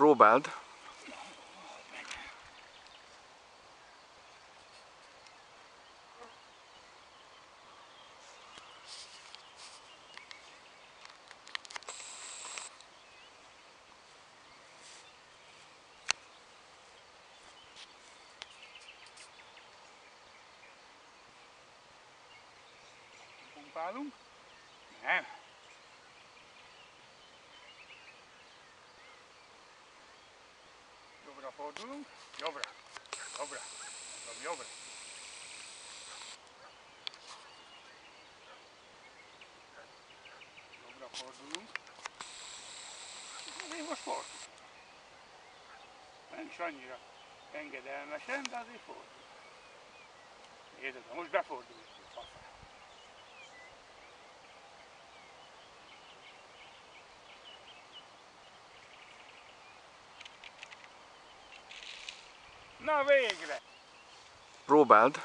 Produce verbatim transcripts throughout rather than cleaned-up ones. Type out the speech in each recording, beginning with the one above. Próbáld. Pumpálunk? Nem. Jobbra fordulunk, jobbra, jobbra, mondom, jobbra. Jobbra fordulunk. Azért most fordulunk. Nem is annyira engedelmesen, de azért fordulunk. Érdekes, most befordulunk. Na végre! Próbáld!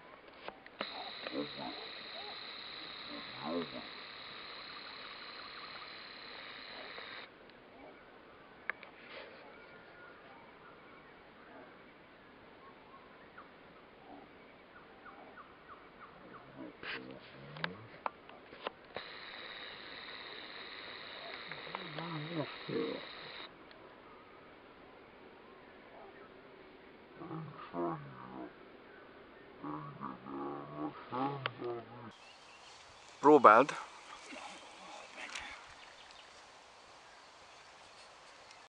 Próbáld!